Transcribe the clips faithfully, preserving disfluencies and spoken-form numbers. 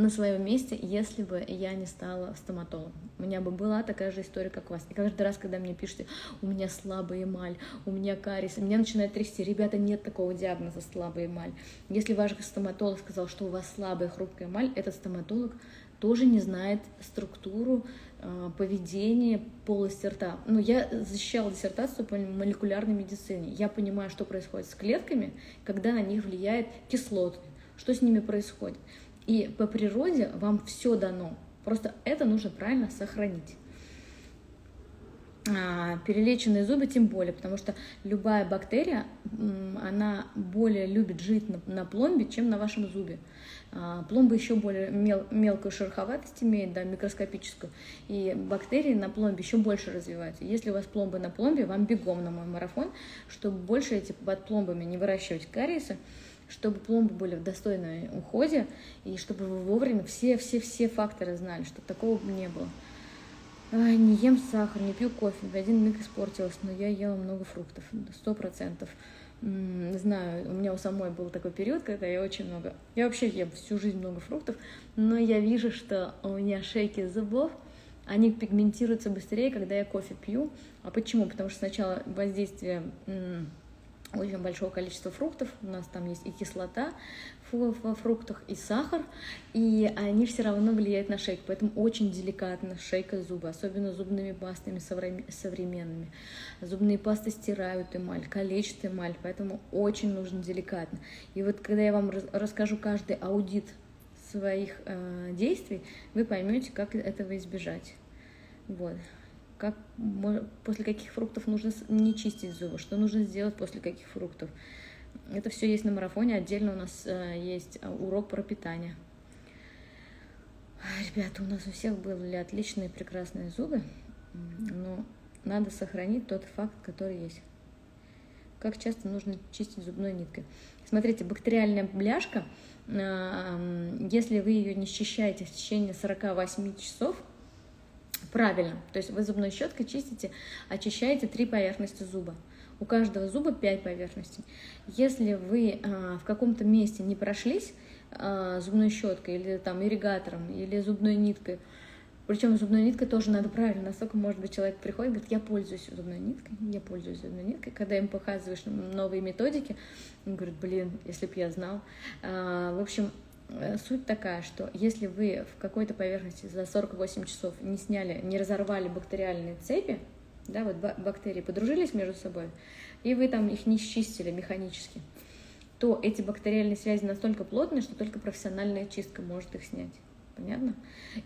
на своем месте, если бы я не стала стоматологом. У меня бы была такая же история, как у вас. И каждый раз, когда мне пишете, у меня слабая эмаль, у меня кариес, меня начинает трясти. Ребята, нет такого диагноза слабая эмаль. Если ваш стоматолог сказал, что у вас слабая хрупкая эмаль, этот стоматолог тоже не знает структуру, поведение полости рта. Ну, я защищала диссертацию по молекулярной медицине. Я понимаю, что происходит с клетками, когда на них влияет кислоты, что с ними происходит. И по природе вам все дано, просто это нужно правильно сохранить. А перелеченные зубы тем более, потому что любая бактерия, она более любит жить на, на пломбе, чем на вашем зубе. А пломба еще более мел, мелкую шероховатость имеет, да, микроскопическую, и бактерии на пломбе еще больше развиваются. Если у вас пломбы на пломбе, вам бегом на мой марафон, чтобы больше эти под пломбами не выращивать кариесы, чтобы пломбы были в достойном уходе, и чтобы вы вовремя все-все-все факторы знали, чтобы такого не было. Ай, не ем сахар, не пью кофе, в один миг испортилась, но я ела много фруктов, сто процентов. Знаю, у меня у самой был такой период, когда я очень много, я вообще ем всю жизнь много фруктов, но я вижу, что у меня шейки зубов, они пигментируются быстрее, когда я кофе пью. А почему? Потому что сначала воздействие очень большого количества фруктов, у нас там есть и кислота во фруктах, и сахар, и они все равно влияют на шейку, поэтому очень деликатно шейка зубы, особенно зубными пастами современными. Зубные пасты стирают эмаль, калечат эмаль, поэтому очень нужно деликатно. И вот когда я вам расскажу каждый аудит своих э, действий, вы поймете, как этого избежать. Вот. Как, после каких фруктов нужно не чистить зубы, что нужно сделать после каких фруктов. Это все есть на марафоне, отдельно у нас есть урок про питание. Ребята, у нас у всех были отличные, прекрасные зубы, но надо сохранить тот факт, который есть. Как часто нужно чистить зубной ниткой? Смотрите, бактериальная бляшка, если вы ее не счищаете в течение сорока восьми часов, правильно, то есть вы зубной щеткой чистите, очищаете три поверхности зуба. У каждого зуба пять поверхностей. Если вы а, в каком-то месте не прошлись а, зубной щеткой или там ирригатором, или зубной ниткой, причем зубной ниткой тоже надо правильно, насколько может быть человек приходит, говорит, я пользуюсь зубной ниткой, я пользуюсь зубной ниткой. Когда им показываешь новые методики, он говорит, блин, если бы я знал. А, в общем, суть такая, что если вы в какой-то поверхности за сорок восемь часов не сняли, не разорвали бактериальные цепи, да, вот бактерии подружились между собой, и вы там их не счистили механически, то эти бактериальные связи настолько плотные, что только профессиональная чистка может их снять. Понятно?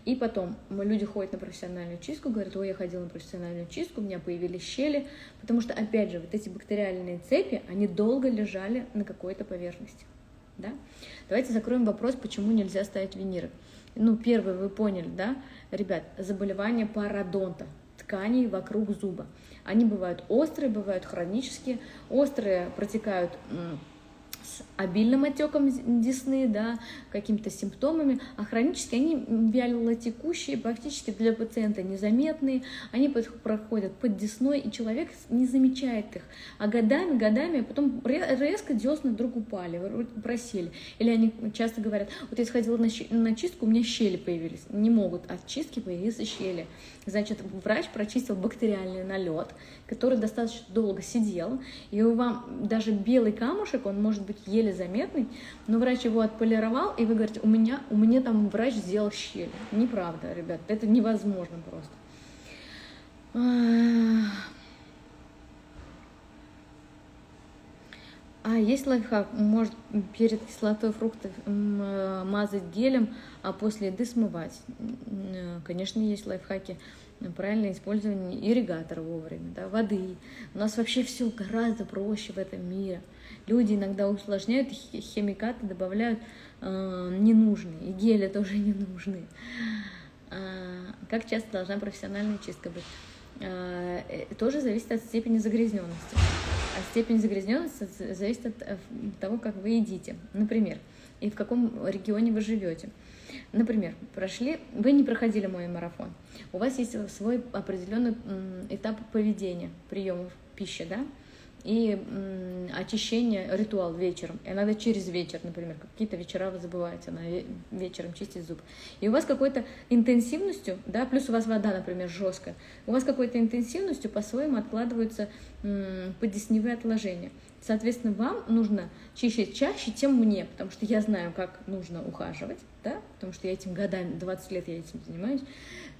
И потом люди ходят на профессиональную чистку, говорят, ой, я ходила на профессиональную чистку, у меня появились щели, потому что, опять же, вот эти бактериальные цепи, они долго лежали на какой-то поверхности. Да? Давайте закроем вопрос, почему нельзя ставить виниры. Ну, первый вы поняли, да, ребят, заболевание пародонта, тканей вокруг зуба. Они бывают острые, бывают хронические. Острые протекают с обильным отеком десны, да, какими-то симптомами, а хронические, они вялотекущие, практически для пациента незаметные, они проходят под десной, и человек не замечает их, а годами, годами, потом резко десны вдруг упали, просели. Или они часто говорят, вот я сходила на чистку, у меня щели появились. Не могут, от чистки появились щели. Значит, врач прочистил бактериальный налет, который достаточно долго сидел, и у вам даже белый камушек, он может быть еле заметный, но врач его отполировал, и вы говорите, у меня, у меня там врач сделал щель. Неправда, ребят, это невозможно просто. А есть лайфхак, может перед кислотой фруктов мазать гелем, а после еды смывать? Конечно, есть лайфхаки. Правильное использование ирригатора вовремя, да, воды. У нас вообще все гораздо проще в этом мире. Люди иногда усложняют, химикаты добавляют э, ненужные, и гели тоже не нужны. А, как часто должна профессиональная чистка быть? А, тоже зависит от степени загрязненности. А степень загрязненности зависит от того, как вы едите, например, и в каком регионе вы живете. Например, прошли, вы не проходили мой марафон, у вас есть свой определенный этап поведения, приемов пищи, да? и м, очищение, ритуал вечером. Иногда через вечер, например, какие-то вечера вы забываете, она вечером чистит зуб. И у вас какой-то интенсивностью, да, плюс у вас вода, например, жесткая, у вас какой-то интенсивностью по-своему откладываются м, подесневые отложения. Соответственно, вам нужно чистить чаще, чем мне, потому что я знаю, как нужно ухаживать, да, потому что я этим годами, двадцать лет я этим занимаюсь.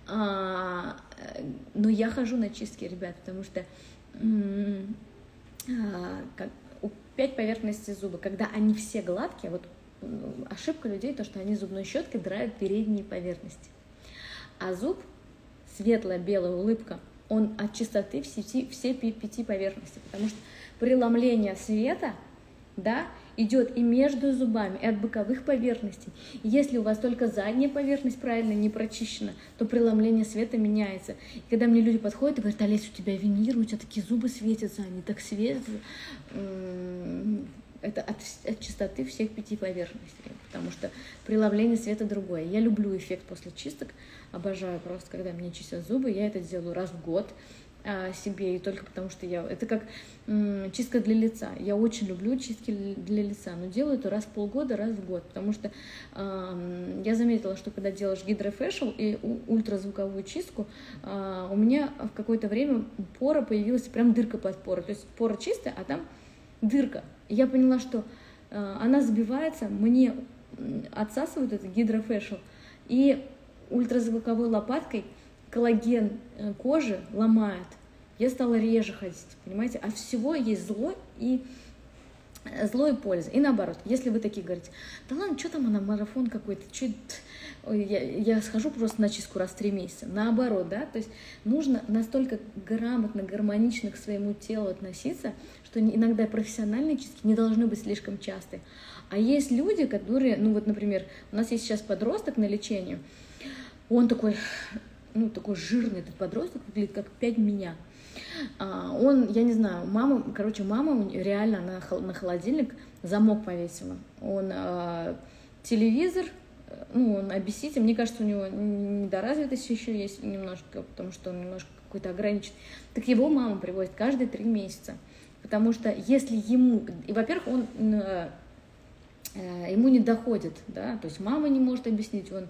А, но я хожу на чистки, ребят, потому что а, как, у пять поверхностей зуба, когда они все гладкие, вот ошибка людей, то, что они зубной щеткой драют передние поверхности. А зуб, светлая белая улыбка, он от чистоты в сети, все пяти поверхностей, потому что преломление света, да, идет и между зубами, и от боковых поверхностей. И если у вас только задняя поверхность правильно не прочищена, то преломление света меняется. И когда мне люди подходят и говорят: Олесь, у тебя винир, у тебя такие зубы светятся, они так светятся. Это от, от чистоты всех пяти поверхностей, потому что преломление света другое. Я люблю эффект после чисток, обожаю просто, когда мне чистят зубы, я это делаю раз в год себе, и только потому что я... Это как м, чистка для лица. Я очень люблю чистки для лица, но делаю это раз в полгода, раз в год, потому что э, я заметила, что когда делаешь гидрофэшл и ультразвуковую чистку, э, у меня в какое-то время пора появилась, прям дырка под порой. То есть пора чистая, а там дырка. И я поняла, что э, она сбивается, мне отсасывают этот гидрофэшл, и ультразвуковой лопаткой коллаген кожи ломает. Я стала реже ходить, понимаете? От всего есть зло и, зло и польза. И наоборот, если вы такие говорите: да ладно, что там она, марафон какой-то, чуть... я, я схожу просто на чистку раз в три месяца. Наоборот, да? То есть нужно настолько грамотно, гармонично к своему телу относиться, что иногда профессиональные чистки не должны быть слишком частые. А есть люди, которые, ну вот, например, у нас есть сейчас подросток на лечении, он такой... ну, такой жирный этот подросток, выглядит как пять меня. А, он, я не знаю, мама, короче, мама реально на, на холодильник замок повесила. Он а, телевизор, ну, он обесите. Мне кажется, у него недоразвитость еще есть немножко, потому что он немножко какой-то ограничен. Так его мама привозит каждые три месяца, потому что если ему... И, во-первых, он... ему не доходит, да, то есть мама не может объяснить, он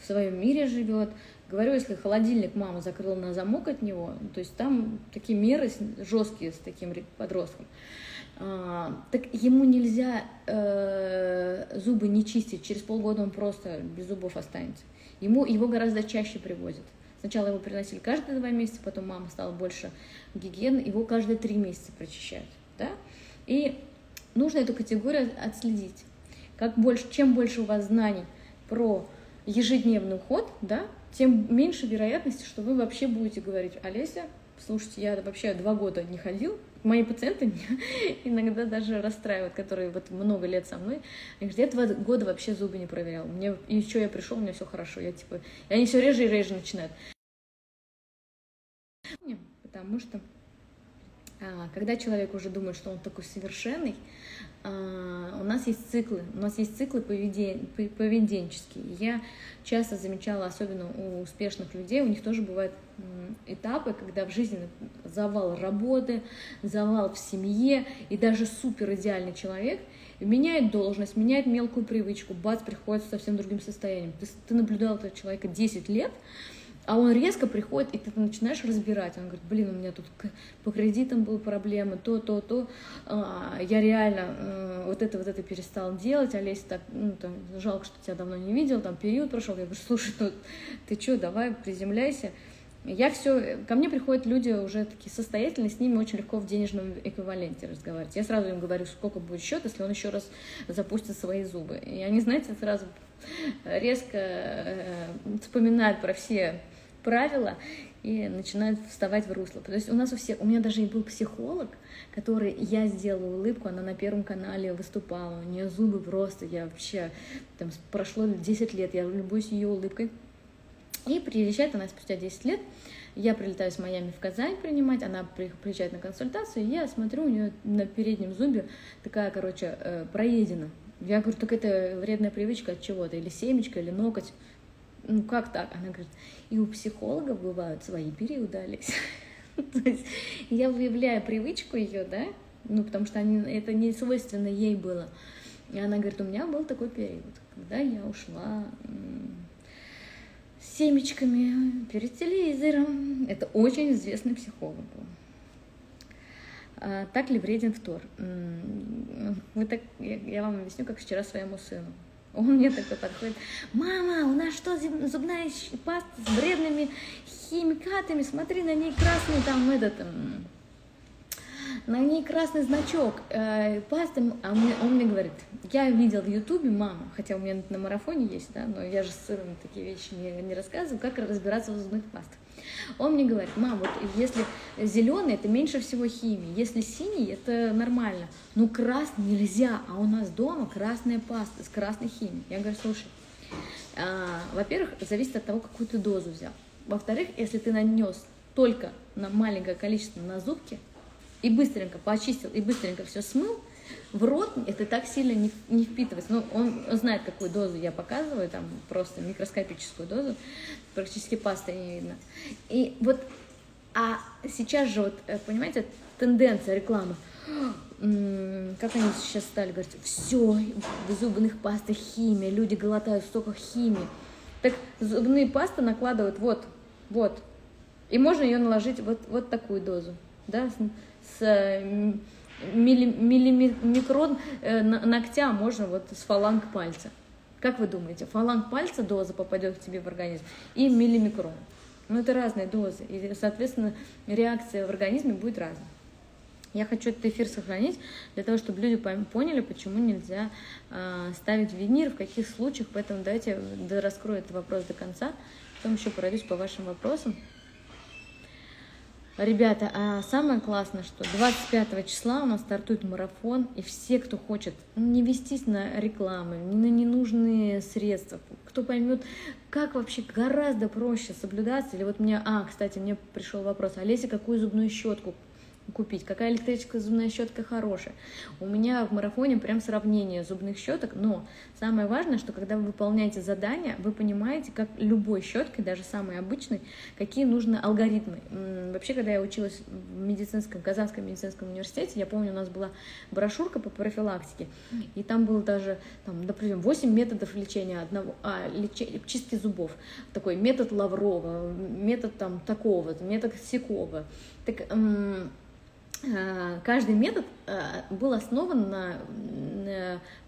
в своем мире живет. Говорю, если холодильник мама закрыла на замок от него, то есть там такие меры жесткие с таким подростком. А, так ему нельзя э, зубы не чистить, через полгода он просто без зубов останется. Ему его гораздо чаще привозят. Сначала его приносили каждые два месяца, потом мама стала больше гигиены, его каждые три месяца прочищают, да. И нужно эту категорию отследить. Как больше, чем больше у вас знаний про ежедневный уход, да, тем меньше вероятности, что вы вообще будете говорить: Олеся, слушайте, я вообще два года не ходил, мои пациенты меня иногда даже расстраивают, которые вот много лет со мной, они говорят: я два года вообще зубы не проверял, мне еще я пришел, у меня все хорошо, я типа, и они все реже и реже начинают, потому что когда человек уже думает, что он такой совершенный, у нас есть циклы, у нас есть циклы поведен... поведенческие. Я часто замечала, особенно у успешных людей, у них тоже бывают этапы, когда в жизни завал работы, завал в семье, и даже супер идеальный человек меняет должность, меняет мелкую привычку, бац, приходит в совсем другим состоянием. Ты, ты наблюдал этого человека десять лет, а он резко приходит, и ты начинаешь разбирать. Он говорит: блин, у меня тут по кредитам были проблемы, то, то, то. Я реально вот это, вот это перестал делать. Олеся, так, ну, там, жалко, что тебя давно не видел, там период прошел. Я говорю: слушай, ну, ты что, давай, приземляйся. Я все, ко мне приходят люди уже такие состоятельные, с ними очень легко в денежном эквиваленте разговаривать. Я сразу им говорю, сколько будет счет, если он еще раз запустит свои зубы. И они, знаете, сразу резко вспоминают про все правила и начинают вставать в русло. То есть у нас у всех, у меня даже и был психолог, который, я сделала улыбку, она на Первом канале выступала, у нее зубы просто, я вообще, там прошло десять лет, я любуюсь ее улыбкой. И приезжает она спустя десять лет, я прилетаю с Майами в Казань принимать, она приезжает на консультацию, и я смотрю, у нее на переднем зубе такая, короче, проедина. Я говорю: так это вредная привычка от чего-то, или семечка, или ноготь. Ну как так? Она говорит: и у психологов бывают свои периоды, Олеся. То есть я выявляю привычку ее, да, ну, потому что они, это не свойственно ей было. И она говорит, у меня был такой период, когда я ушла с семечками перед телевизором. Это очень известный психолог был. Так ли вреден фтор? Вы так, я вам объясню, как вчера своему сыну. Он мне такой подходит: мама, у нас что, зубная паста с вредными химикатами? Смотри, на ней красный там этот, на ней красный значок э, пасты. А он, он мне говорит, я видел в Ютубе, мама, хотя у меня на марафоне есть, да, но я же с сыром такие вещи не, не рассказываю, как разбираться в зубных пастах. Он мне говорит, мам, вот если зеленый, это меньше всего химии, если синий, это нормально, но красный нельзя, а у нас дома красная паста с красной химией. Я говорю, слушай, а, во-первых, зависит от того, какую ты дозу взял, во-вторых, если ты нанес только на маленькое количество на зубки и быстренько почистил, и быстренько все смыл, в рот это так сильно не, не впитывается. Ну, он знает, какую дозу я показываю, там просто микроскопическую дозу, практически пасты не видно. И вот, а сейчас же, вот, понимаете, тенденция рекламы, как они сейчас стали говорить, все, в зубных пастах химия, люди глотают столько химии. Так зубные пасты накладывают вот, вот, и можно ее наложить вот, вот такую дозу, да, с... с Милли, миллимикрон э, ногтя можно вот с фаланг пальца. Как вы думаете, фаланг пальца доза попадет к тебе в организм и миллимикрон? Ну, это разные дозы, и, соответственно, реакция в организме будет разная. Я хочу этот эфир сохранить для того, чтобы люди поняли, почему нельзя э, ставить винир, в каких случаях, поэтому давайте раскрою этот вопрос до конца, потом еще пройдусь по вашим вопросам. Ребята, а самое классное, что двадцать пятого числа у нас стартует марафон, и все, кто хочет не вестись на рекламы, на ненужные средства, кто поймет, как вообще гораздо проще соблюдаться. Или вот мне, а, кстати, мне пришел вопрос, Олеся, какую зубную щетку купить, какая электрическая зубная щетка хорошая? У меня в марафоне прям сравнение зубных щеток, но самое важное, что когда вы выполняете задание, вы понимаете, как любой щеткой, даже самой обычной, какие нужны алгоритмы. Вообще, когда я училась в медицинском, Казанском медицинском университете, я помню, у нас была брошюрка по профилактике, и там было даже, там, например, восемь методов лечения одного, а, лечения, чистки зубов, такой метод Лаврова, метод там такого, метод сякова. Так, каждый метод был основан на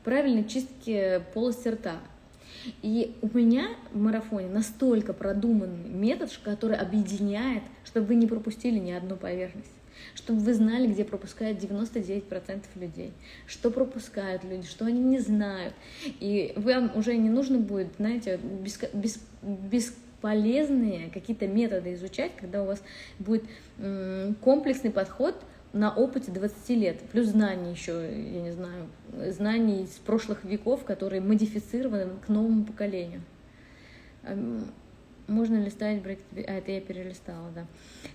правильной чистке полости рта. И у меня в марафоне настолько продуманный метод, который объединяет, чтобы вы не пропустили ни одну поверхность, чтобы вы знали, где пропускают девяносто девять процентов людей, что пропускают люди, что они не знают. И вам уже не нужно будет, знаете, без... без, без полезные какие-то методы изучать, когда у вас будет комплексный подход на опыте двадцати лет, плюс знаний еще, я не знаю, знаний из прошлых веков, которые модифицированы к новому поколению. Можно ли ставить брекет? А, это я перелистала, да.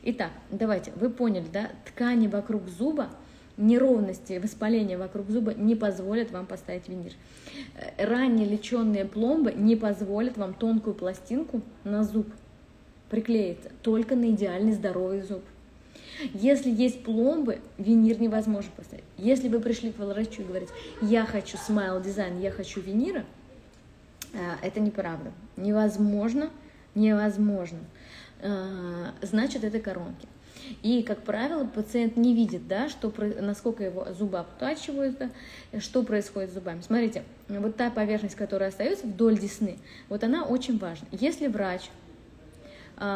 Итак, давайте, вы поняли, да, ткани вокруг зуба, неровности, воспаления вокруг зуба не позволят вам поставить винир. Ранее леченные пломбы не позволят вам тонкую пластинку на зуб приклеить, только на идеальный здоровый зуб. Если есть пломбы, винир невозможно поставить. Если вы пришли к врачу и говорите, я хочу смайл дизайн, я хочу винира, это неправда. Невозможно, невозможно. Значит, это коронки. И, как правило, пациент не видит, да, что, насколько его зубы обтачиваются, что происходит с зубами. Смотрите, вот та поверхность, которая остается вдоль десны, вот она очень важна. Если врач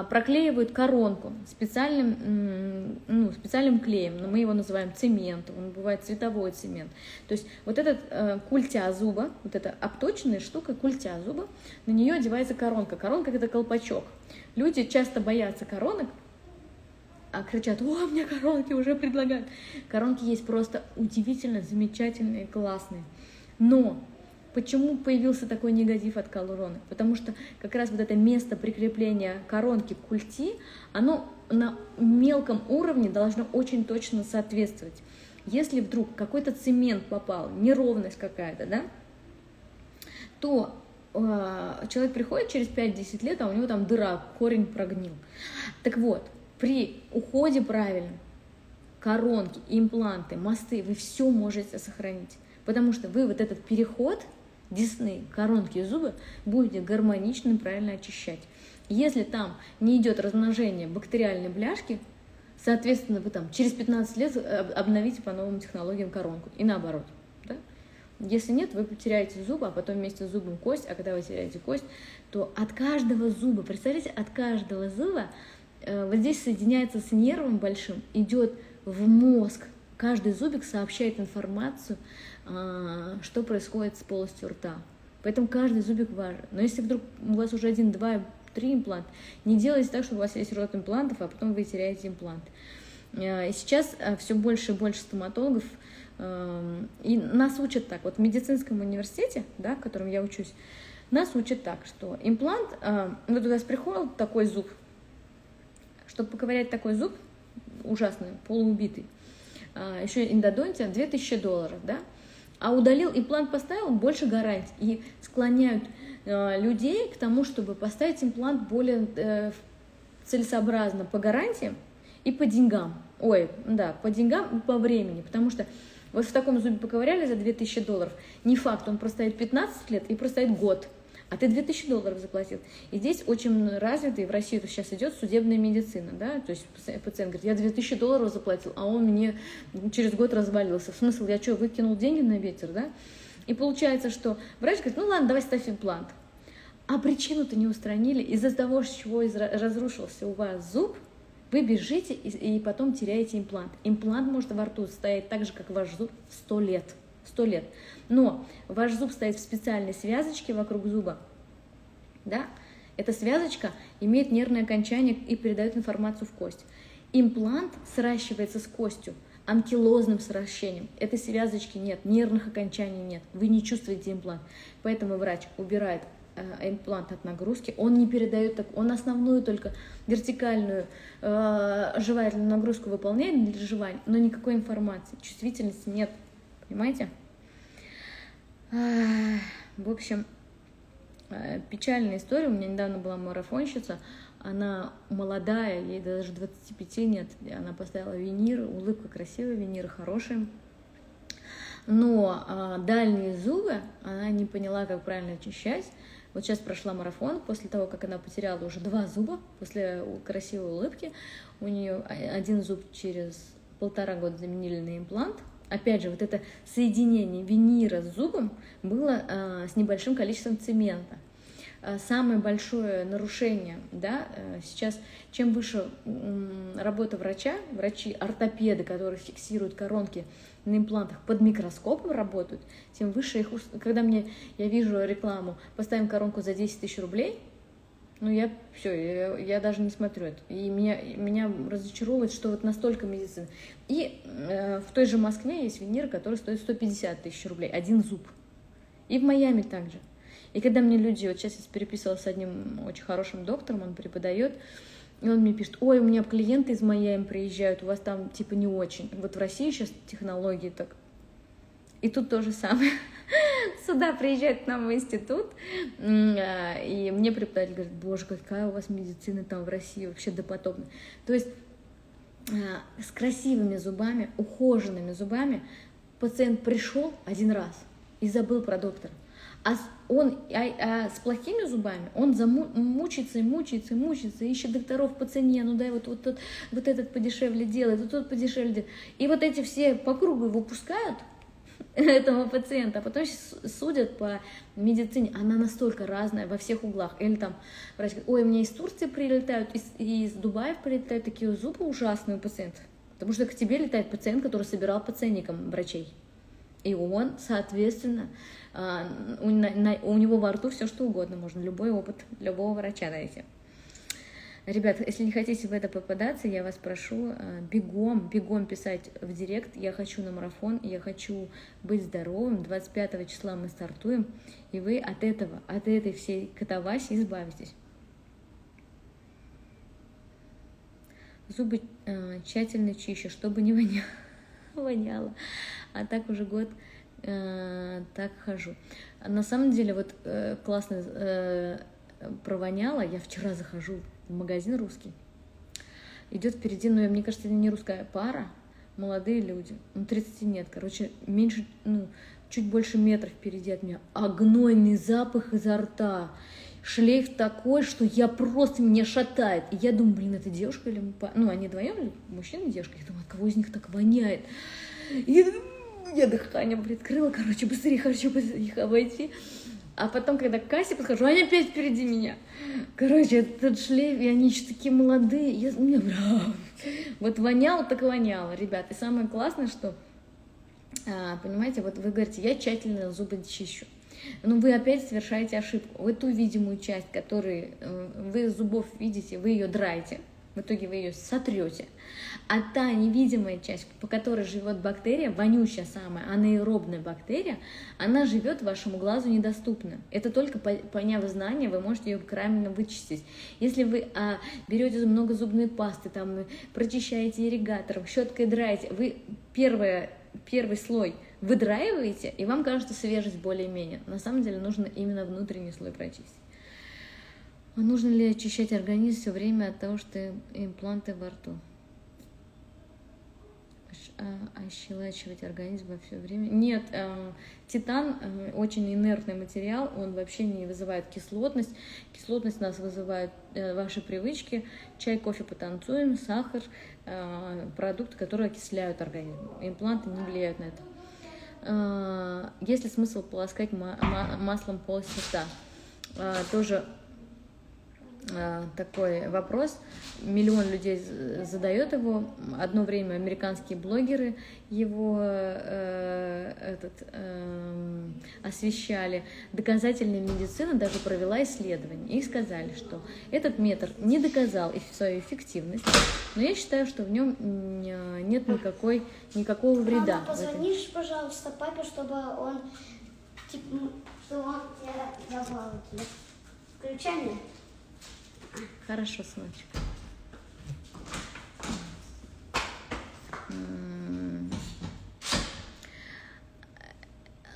проклеивает коронку специальным, ну, специальным клеем, но мы его называем цемент, он бывает цветовой цемент. То есть вот этот э, культя зуба, вот эта обточенная штука, культя зуба, на нее одевается коронка. Коронка – это колпачок. Люди часто боятся коронок, а кричат, о, мне коронки уже предлагают. Коронки есть просто удивительно замечательные, классные. Но почему появился такой негатив от коронок? Потому что как раз вот это место прикрепления коронки к культи, оно на мелком уровне должно очень точно соответствовать. Если вдруг какой-то цемент попал, неровность какая-то, да, то э, человек приходит через пять-десять лет, а у него там дыра, корень прогнил. Так вот, при уходе правильно коронки, импланты, мосты, вы все можете сохранить. Потому что вы вот этот переход десны, коронки и зубы будете гармонично и правильно очищать. Если там не идет размножение бактериальной бляшки, соответственно, вы там через пятнадцать лет обновите по новым технологиям коронку. И наоборот. Да? Если нет, вы потеряете зубы, а потом вместе с зубом кость. А когда вы теряете кость, то от каждого зуба, представляете, от каждого зуба э, вот здесь соединяется с нервом большим, идет в мозг. Каждый зубик сообщает информацию, э, что происходит с полостью рта. Поэтому каждый зубик важен. Но если вдруг у вас уже один, два, три импланта, не делайте так, что у вас есть рот имплантов, а потом вы теряете имплант. И сейчас все больше и больше стоматологов, и нас учат так, вот в медицинском университете, да, в котором я учусь, нас учат так, что имплант, вот у вас приходил такой зуб, чтобы поковырять такой зуб, ужасный, полуубитый, еще эндодонтия, две тысячи долларов, да, а удалил, имплант поставил, больше гарантий, и склоняют людей к тому, чтобы поставить имплант более э, целесообразно по гарантиям и по деньгам. Ой, да, по деньгам и по времени, потому что вот в таком зубе поковыряли за две тысячи долларов, не факт, он простоит пятнадцать лет и простоит год, а ты две тысячи долларов заплатил. И здесь очень развитый, в России сейчас идет судебная медицина, да, то есть пациент говорит, я две тысячи долларов заплатил, а он мне через год развалился. В смысле, я что, выкинул деньги на ветер, да? И получается, что врач говорит, ну ладно, давай ставь имплант. А причину-то не устранили. Из-за того, с чего разрушился у вас зуб, вы бежите и, и потом теряете имплант. Имплант может во рту стоять так же, как ваш зуб, сто лет. сто лет. Но ваш зуб стоит в специальной связочке вокруг зуба. Да? Эта связочка имеет нервное окончание и передает информацию в кость. Имплант сращивается с костью. Анкилозным сращением. Этой связочки нет, нервных окончаний нет, вы не чувствуете имплант. Поэтому врач убирает э, имплант от нагрузки, он не передает, так, он основную только вертикальную э, жевательную нагрузку выполняет для жевания, но никакой информации, чувствительности нет, понимаете? В общем, э, печальная история, у меня недавно была марафонщица, она молодая, ей даже двадцати пяти нет, она поставила винир, улыбка красивая, виниры хорошие. Но а, дальние зубы она не поняла, как правильно очищать. Вот сейчас прошла марафон, после того, как она потеряла уже два зуба, после красивой улыбки, у нее один зуб через полтора года заменили на имплант. Опять же, вот это соединение винира с зубом было а, с небольшим количеством цемента. Самое большое нарушение, да, сейчас, чем выше работа врача, врачи-ортопеды, которые фиксируют коронки на имплантах, под микроскопом работают, тем выше их... Когда мне, я вижу рекламу, поставим коронку за десять тысяч рублей, ну, я все, я, я даже не смотрю это. И меня, меня разочаровывает, что вот настолько медицина. И э, в той же Москве есть винир, который стоит сто пятьдесят тысяч рублей, один зуб. И в Майами также. И когда мне люди, вот сейчас я переписывалась с одним очень хорошим доктором, он преподает, и он мне пишет, ой, у меня клиенты из Майами приезжают, у вас там типа не очень. Вот в России сейчас технологии так. И тут то же самое. Сюда приезжают к нам в институт, и мне преподаватель говорит, боже, какая у вас медицина там в России, вообще допотопная. То есть с красивыми зубами, ухоженными зубами пациент пришел один раз и забыл про доктора. А он а, а с плохими зубами, он заму, мучается и мучается и мучается, ищет докторов по цене, ну дай вот, вот, тот, вот этот подешевле делает, вот тот подешевле делает. И вот эти все по кругу его пускают, этого пациента, а потом судят по медицине, она настолько разная во всех углах. Или там врач говорит, ой, мне из Турции прилетают, из, из Дубаев прилетают такие зубы ужасные у пациентов, потому что к тебе летает пациент, который собирал по ценникам врачей. И он, соответственно, у него во рту все что угодно, можно любой опыт любого врача найти. Ребята, если не хотите в это попадаться, я вас прошу бегом, бегом писать в директ. Я хочу на марафон, я хочу быть здоровым. двадцать пятого числа мы стартуем, и вы от этого, от этой всей катавасии избавитесь. Зубы тщательно чищу, чтобы не воняло. воняло. А так уже год э, так хожу. На самом деле, вот э, классно э, провоняло. Я вчера захожу в магазин русский. Идет впереди, но ну, мне кажется, это не русская пара. молодые люди, ну тридцати нет, короче, меньше, ну, чуть больше метра впереди от меня, а гнойный запах изо рта, шлейф такой, что я просто, меня шатает. И я думаю, блин, это девушка или мужчина? Ну, они вдвоем, мужчина и девушка, я думаю, от кого из них так воняет? И я дыхание приоткрыла, короче, быстрее хочу их обойти. А потом, когда к кассе подхожу, они опять впереди меня. Короче, этот шлейф, и они еще такие молодые. Я, мне, вот воняло, так воняло, ребят. И самое классное, что, понимаете, вот вы говорите, я тщательно зубы чищу. Но вы опять совершаете ошибку. Вы ту видимую часть, которую вы зубов видите, вы ее драете. В итоге вы ее сотрете. А та невидимая часть, по которой живет бактерия, вонючая самая, анаэробная бактерия, она живет вашему глазу недоступна. Это только поняв знание, вы можете ее правильно вычистить. Если вы а, берете много зубной пасты, там, прочищаете ирригатором, щеткой драете, вы первое, первый слой выдраиваете, и вам кажется свежесть более-менее. На самом деле нужно именно внутренний слой прочистить. Нужно ли очищать организм все время от того, что импланты во рту? Ощелачивать организм во все время? Нет, э, титан э, очень инертный материал, он вообще не вызывает кислотность. Кислотность нас вызывает э, ваши привычки. Чай, кофе, потанцуем, сахар, э, продукты, которые окисляют организм. Импланты не влияют на это. Э, есть ли смысл полоскать ма ма маслом полость рта? Э, тоже... такой вопрос, миллион людей задает его, одно время американские блогеры его э, этот, э, освещали, доказательная медицина даже провела исследование, и сказали, что этот метод не доказал свою эффективность, но я считаю, что в нем нет никакой, никакого вреда. Мама, позвонишь, пожалуйста, папе, чтобы он, типа, чтобы он тебе давал включение. Хорошо, сыночек.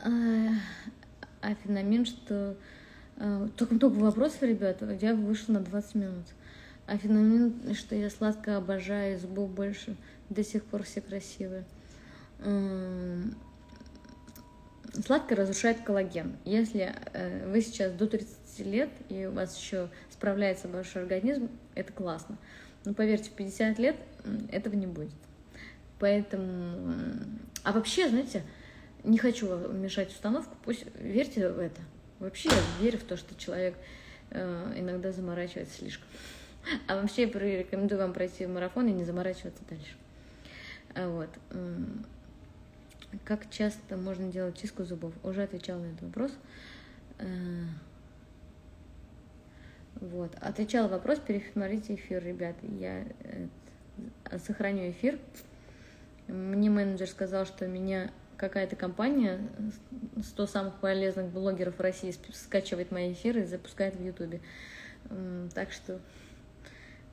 А феномен, что... Только много вопросов, ребята. Я вышла на двадцать минут. А феномен, что я сладко обожаю, и зубов больше. До сих пор все красивые. Сладкое разрушает коллаген. Если вы сейчас до тридцати лет, и у вас еще справляется ваш организм, это классно. Но поверьте, в пятьдесят лет этого не будет. Поэтому... А вообще, знаете, не хочу мешать установку, пусть верьте в это. Вообще я верю в то, что человек иногда заморачивается слишком. А вообще я рекомендую вам пройти марафон и не заморачиваться дальше. Вот. Как часто можно делать чистку зубов? Уже отвечала на этот вопрос. Вот. Отвечала на вопрос, пересмотрите эфир, ребят. Я сохраню эфир. Мне менеджер сказал, что меня какая-то компания, сто самых полезных блогеров России, скачивает мои эфиры и запускает в Ютубе. Так что...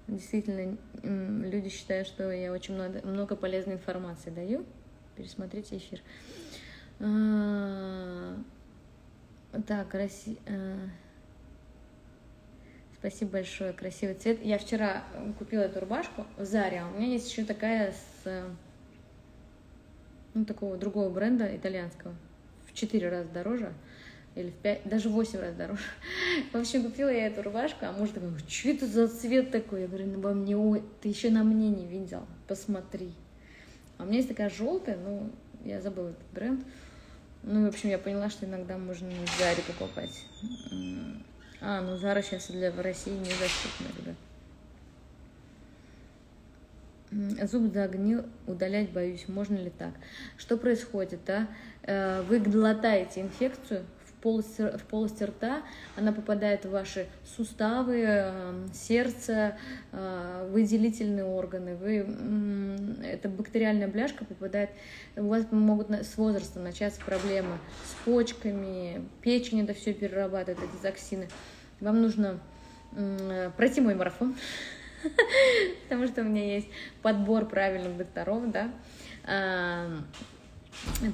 Действительно, люди считают, что я очень много, много полезной информации даю. Пересмотрите эфир. Так, Россия... Спасибо большое, красивый цвет. Я вчера купила эту рубашку в Заре. У меня есть еще такая с, ну, такого другого бренда итальянского. В четыре раза дороже. Или в пять, даже в восемь раз дороже. В общем, купила я эту рубашку, а муж такой, что это за цвет такой? Я говорю, ну, во мне, ой, ты еще на мне не видел, посмотри. А у меня есть такая желтая, ну, я забыла этот бренд. Ну, в общем, я поняла, что иногда можно и в Заре покупать. А, ну Зара сейчас для России не доступна, ребят. Зуб загнил, удалять боюсь. Можно ли так? Что происходит, да? Вы глотаете инфекцию в полость, в полость рта, она попадает в ваши суставы, сердце, выделительные органы. Вы, эта бактериальная бляшка попадает, у вас могут с возраста начаться проблемы с почками, печень это все перерабатывает, эти токсины. Вам нужно пройти мой марафон, потому что у меня есть подбор правильных докторов, да,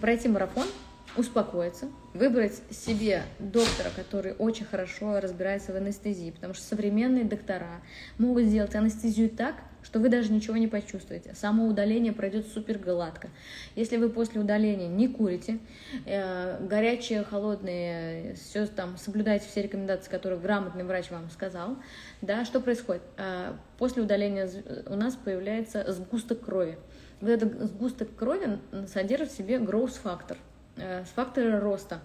пройти марафон. успокоиться, выбрать себе доктора, который очень хорошо разбирается в анестезии, потому что современные доктора могут сделать анестезию так, что вы даже ничего не почувствуете. Само удаление пройдет супер гладко. Если вы после удаления не курите, э, горячие, холодные, все там, соблюдаете все рекомендации, которые грамотный врач вам сказал, да, что происходит? Э, после удаления у нас появляется сгусток крови. Вот этот сгусток крови содержит в себе growth-фактор, э, факторы роста.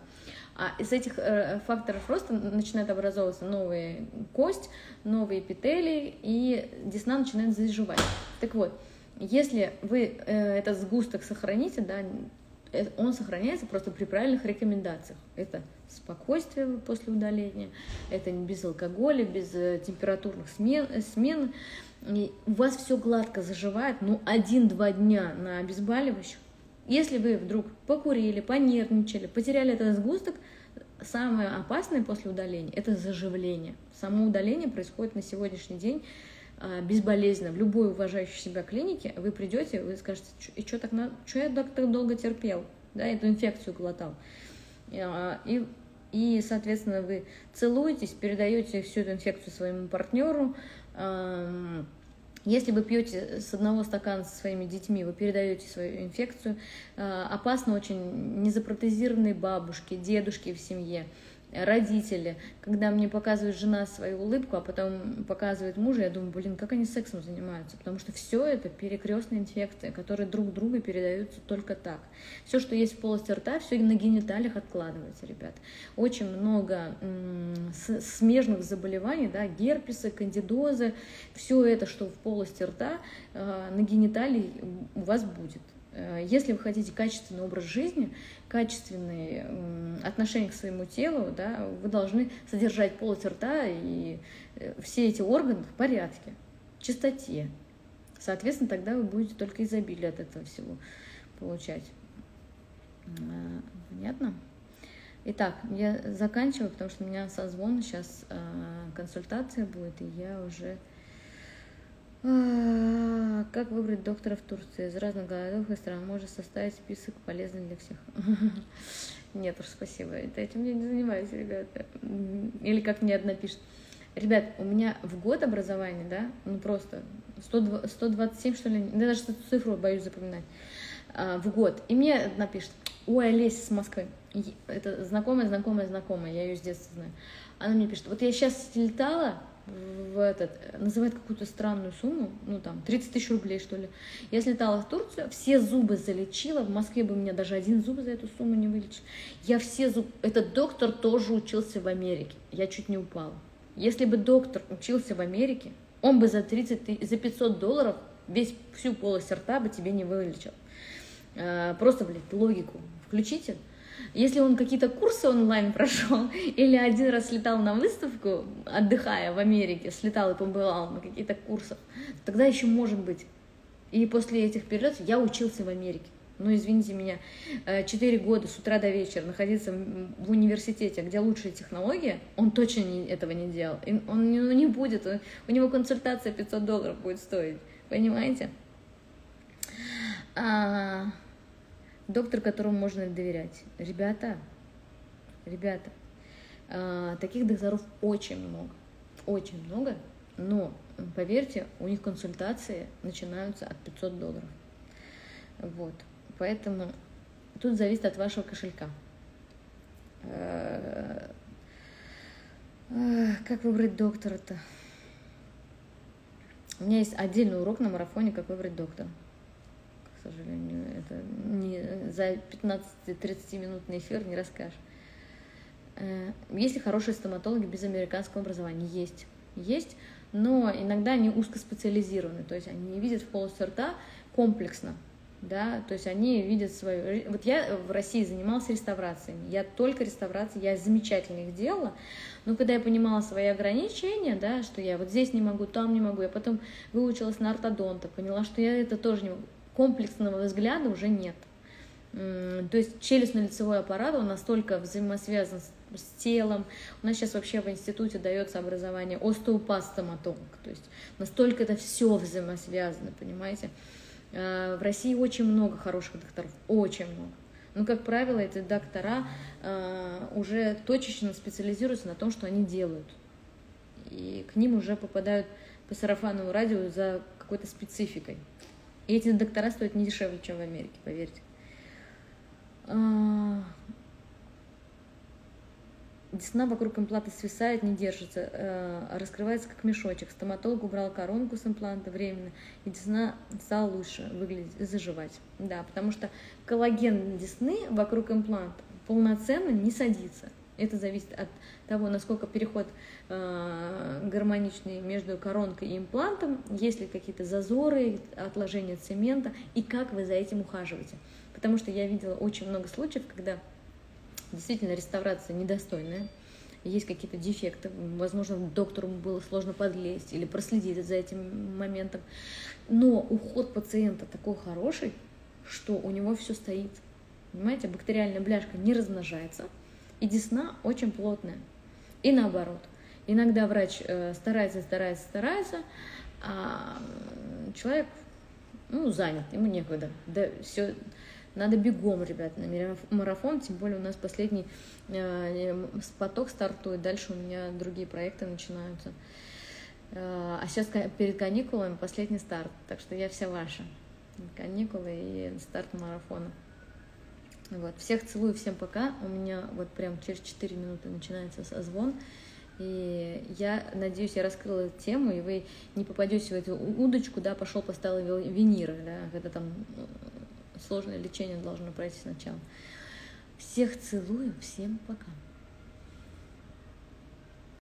А из этих факторов роста начинает образовываться новая кость, новые эпителии, и десна начинает заживать. Так вот, если вы этот сгусток сохраните, да, он сохраняется просто при правильных рекомендациях. Это спокойствие после удаления, это без алкоголя, без температурных смен, смен. И у вас все гладко заживает, ну, один-два дня на обезболивающих. Если вы вдруг покурили, понервничали, потеряли этот сгусток, самое опасное после удаления – это заживление. Само удаление происходит на сегодняшний день безболезненно. В любой уважающей себя клинике вы придете, вы скажете, и что так, я так долго терпел, да, эту инфекцию глотал. И, и, соответственно, вы целуетесь, передаете всю эту инфекцию своему партнеру. Если вы пьете с одного стакана со своими детьми, вы передаете свою инфекцию. Опасно очень незапротезированные бабушки, дедушки в семье, родители. Когда мне показывает жена свою улыбку, а потом показывает мужа, я думаю, блин, как они сексом занимаются? Потому что все это перекрестные инфекции, которые друг другу передаются только так. Все, что есть в полости рта, все на гениталиях откладывается, ребят. Очень много смежных заболеваний, да, герпесы, кандидозы, все это, что в полости рта, э, на гениталии у вас будет. Э, если вы хотите качественный образ жизни, качественные э, отношения к своему телу, да, вы должны содержать полость рта и э, все эти органы в порядке, в чистоте. Соответственно, тогда вы будете только изобилие от этого всего получать. Э, понятно? Итак, я заканчиваю, потому что у меня созвон, сейчас э, консультация будет, и я уже... Как выбрать доктора в Турции? Из разных городов и стран можно составить список полезных для всех. Нет уж, спасибо. Этим я не занимаюсь, ребята. Или как мне одна пишет. Ребят, у меня в год образования, да, ну просто сто двадцать семь, что ли, я даже цифру боюсь запоминать, в год. И мне одна пишет. Ой, Олеся с Москвы. Это знакомая, знакомая, знакомая. Я ее с детства знаю. Она мне пишет. Вот я сейчас летала... в этот, называет какую-то странную сумму, ну там тридцать тысяч рублей, что ли. Я слетала в Турцию, все зубы залечила, в Москве бы у меня даже один зуб за эту сумму не вылечил. Я все зубы... Этот доктор тоже учился в Америке, я чуть не упала. Если бы доктор учился в Америке, он бы за, тридцать, за пятьсот долларов весь, всю полость рта бы тебе не вылечил. Просто, блядь, логику включите. Если он какие-то курсы онлайн прошел, или один раз слетал на выставку, отдыхая в Америке, слетал и побывал на каких-то курсах, тогда еще может быть. И после этих перелетов я учился в Америке. Ну, извините меня, четыре года с утра до вечера находиться в университете, где лучшие технологии, он точно этого не делал. Он не будет, у него консультация пятьсот долларов будет стоить, понимаете? А... Доктор, которому можно доверять. Ребята, ребята, таких докторов очень много, очень много, но, поверьте, у них консультации начинаются от пятисот долларов. Вот, поэтому тут зависит от вашего кошелька. Как выбрать доктора-то? У меня есть отдельный урок на марафоне «Как выбрать доктора». К сожалению, это не, за пятнадцать-тридцатиминутный эфир не расскажешь. Есть ли хорошие стоматологи без американского образования? Есть. Есть, но иногда они узкоспециализированы, то есть они не видят в полости рта комплексно. Да? То есть они видят свою... Вот я в России занималась реставрациями, я только реставрацией, я замечательно их делала, но когда я понимала свои ограничения, да, что я вот здесь не могу, там не могу, я потом выучилась на ортодонта, поняла, что я это тоже не могу. Комплексного взгляда уже нет. То есть челюстно-лицевой аппарат, он настолько взаимосвязан с телом. У нас сейчас вообще в институте дается образование остеопат-стоматолог. То есть настолько это все взаимосвязано, понимаете? В России очень много хороших докторов, очень много. Но, как правило, эти доктора э, уже точечно специализируются на том, что они делают. И к ним уже попадают по сарафановому радио за какой-то спецификой. И эти доктора стоят не дешевле, чем в Америке, поверьте. А... Десна вокруг импланта свисает, не держится, а раскрывается как мешочек. Стоматолог убрал коронку с импланта временно, и десна стала лучше выглядеть, заживать. Да, потому что коллаген десны вокруг импланта полноценно не садится. Это зависит от того, насколько переход э, гармоничный между коронкой и имплантом, есть ли какие-то зазоры, отложения цемента, и как вы за этим ухаживаете. Потому что я видела очень много случаев, когда действительно реставрация недостойная, есть какие-то дефекты, возможно, доктору было сложно подлезть или проследить за этим моментом, но уход пациента такой хороший, что у него все стоит, понимаете, бактериальная бляшка не размножается, и десна очень плотная. И наоборот. Иногда врач э, старается, старается, старается, а человек, ну, занят, ему некогда. Да, все, надо бегом, ребят, на марафон, тем более у нас последний э, поток стартует, дальше у меня другие проекты начинаются. Э, а сейчас перед каникулами последний старт, так что я вся ваша. Каникулы и старт марафона. Вот. Всех целую, всем пока. У меня вот прям через четыре минуты начинается созвон. И я надеюсь, я раскрыла эту тему, и вы не попадете в эту удочку, да, пошел поставил виниры, да, когда там сложное лечение должно пройти сначала. Всех целую, всем пока.